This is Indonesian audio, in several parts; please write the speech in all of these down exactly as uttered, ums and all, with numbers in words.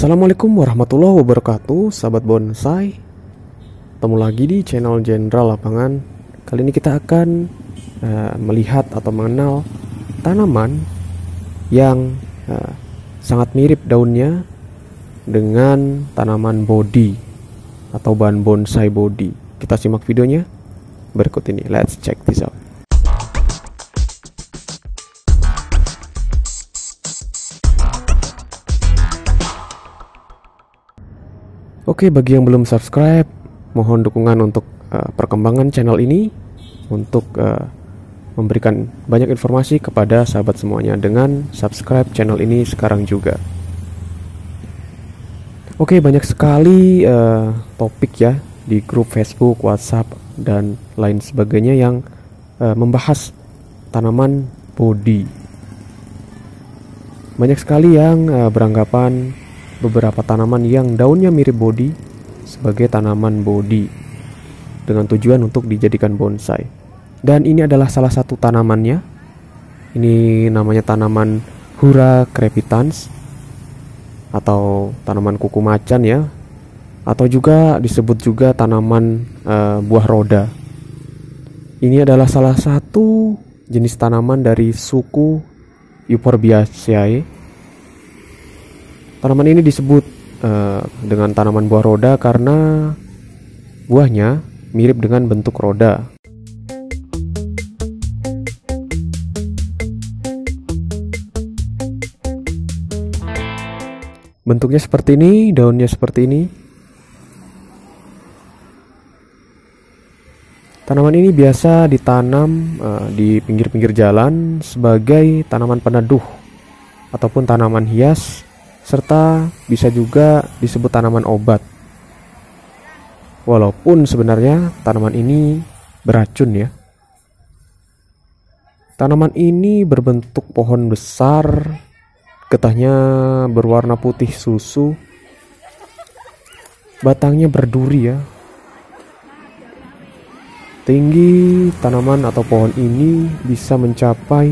Assalamualaikum warahmatullahi wabarakatuh, sahabat bonsai. Ketemu lagi di channel Jenderal Lapangan. Kali ini kita akan uh, melihat atau mengenal tanaman yang uh, sangat mirip daunnya dengan tanaman bodi atau bahan bonsai bodi. Kita simak videonya berikut ini. Let's check this out. Oke, bagi yang belum subscribe, mohon dukungan untuk uh, perkembangan channel ini untuk uh, memberikan banyak informasi kepada sahabat semuanya dengan subscribe channel ini sekarang juga. Oke, banyak sekali uh, topik ya di grup Facebook, WhatsApp, dan lain sebagainya yang uh, membahas tanaman bodi. Banyak sekali yang uh, beranggapan beberapa tanaman yang daunnya mirip bodi sebagai tanaman bodi dengan tujuan untuk dijadikan bonsai. Dan ini adalah salah satu tanamannya. Ini namanya tanaman Hura Crepitans atau tanaman kuku macan ya, atau juga disebut juga tanaman uh, buah roda. Ini adalah salah satu jenis tanaman dari suku Euphorbiaceae. Tanaman ini disebut uh, dengan tanaman buah roda karena buahnya mirip dengan bentuk roda. Bentuknya seperti ini, daunnya seperti ini. Tanaman ini biasa ditanam uh, di pinggir-pinggir jalan sebagai tanaman peneduh ataupun tanaman hias, serta bisa juga disebut tanaman obat. Walaupun sebenarnya tanaman ini beracun ya. Tanaman ini berbentuk pohon besar, getahnya berwarna putih susu. Batangnya berduri ya. Tinggi tanaman atau pohon ini bisa mencapai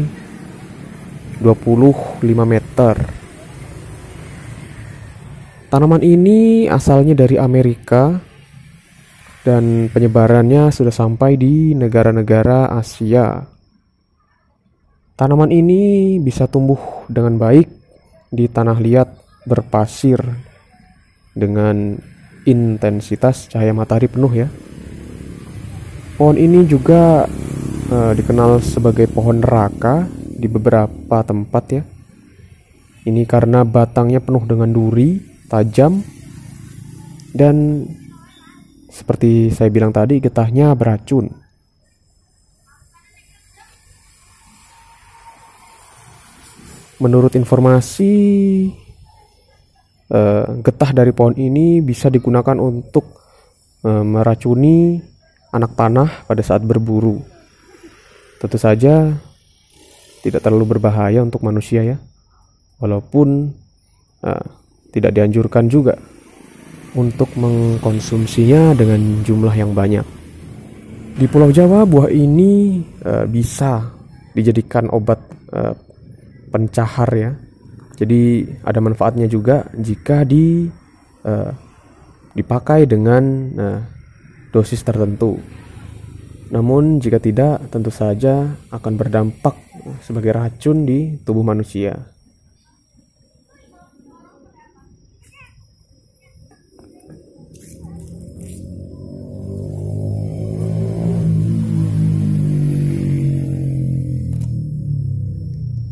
dua puluh lima meter. Tanaman ini asalnya dari Amerika dan penyebarannya sudah sampai di negara-negara Asia. Tanaman ini bisa tumbuh dengan baik di tanah liat berpasir dengan intensitas cahaya matahari penuh ya. Pohon ini juga eh, dikenal sebagai pohon neraka di beberapa tempat ya. Ini karena batangnya penuh dengan duri tajam dan seperti saya bilang tadi, getahnya beracun. Menurut informasi, eh, getah dari pohon ini bisa digunakan untuk eh, meracuni anak panah pada saat berburu. Tentu saja tidak terlalu berbahaya untuk manusia ya, walaupun eh, tidak dianjurkan juga untuk mengkonsumsinya dengan jumlah yang banyak. Di Pulau Jawa, buah ini e, bisa dijadikan obat e, pencahar ya. Jadi ada manfaatnya juga jika di, e, dipakai dengan e, dosis tertentu. Namun jika tidak, tentu saja akan berdampak sebagai racun di tubuh manusia.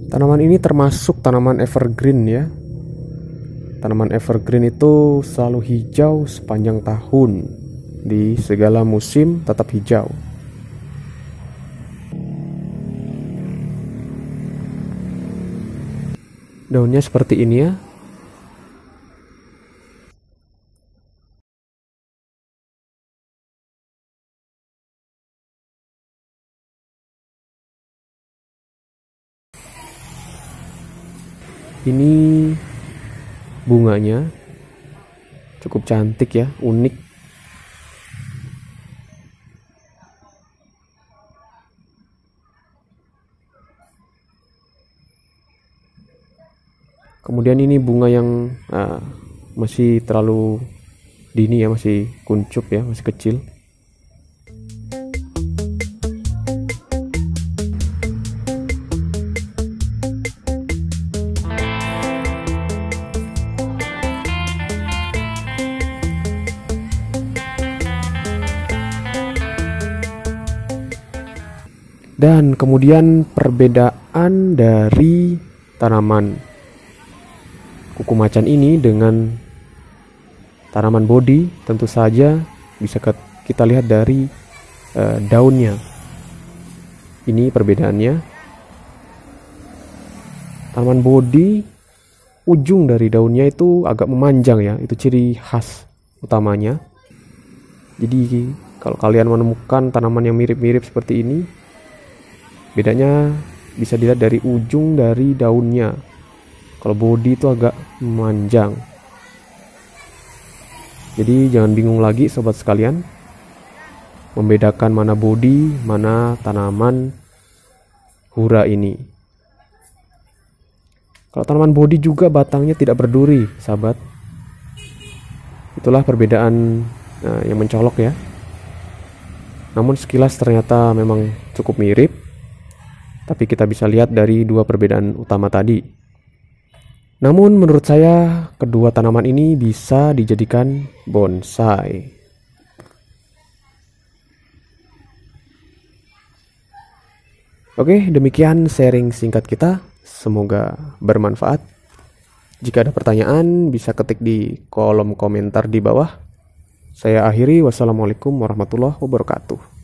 Tanaman ini termasuk tanaman evergreen ya. Tanaman evergreen itu selalu hijau sepanjang tahun. Di segala musim tetap hijau. Daunnya seperti ini ya. Ini bunganya cukup cantik ya, unik. Kemudian ini bunga yang uh, masih terlalu dini ya, masih kuncup ya, masih kecil. Dan kemudian perbedaan dari tanaman kuku macan ini dengan tanaman bodi tentu saja bisa kita lihat dari e, daunnya. Ini perbedaannya. Tanaman bodi, ujung dari daunnya itu agak memanjang ya, itu ciri khas utamanya. Jadi kalau kalian menemukan tanaman yang mirip-mirip seperti ini, bedanya bisa dilihat dari ujung dari daunnya. Kalau bodi itu agak memanjang. Jadi jangan bingung lagi sobat sekalian membedakan mana bodi, mana tanaman hura ini. Kalau tanaman bodi juga batangnya tidak berduri, sahabat. Itulah perbedaan nah, yang mencolok ya. Namun sekilas ternyata memang cukup mirip. Tapi kita bisa lihat dari dua perbedaan utama tadi. Namun menurut saya kedua tanaman ini bisa dijadikan bonsai. Oke, demikian sharing singkat kita. Semoga bermanfaat. Jika ada pertanyaan bisa ketik di kolom komentar di bawah. Saya akhiri, wassalamualaikum warahmatullahi wabarakatuh.